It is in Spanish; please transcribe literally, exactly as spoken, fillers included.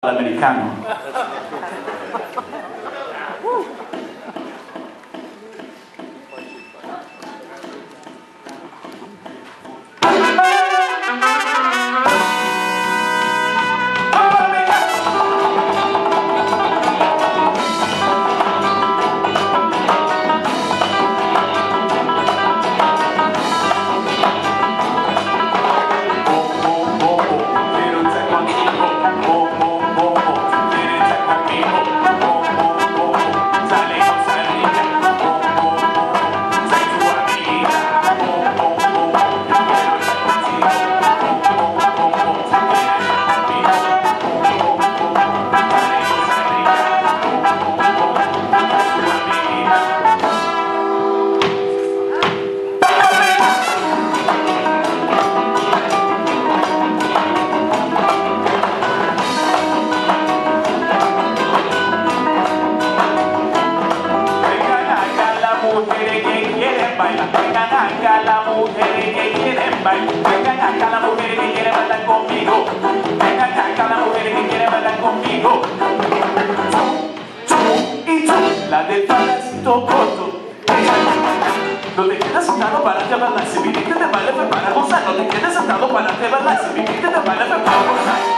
L'americano. Vengan las mujeres que quieren bailar, vengan acá las mujeres que quieren bailar conmigo, vengan acá las mujeres que quieren bailar conmigo. Tú, tú y tú, la de palacito corto. No te quedes sentado para te bailar, si viniste te bailas para gozar, no te quedes sentado para te bailar, si viniste te bailas para gozar.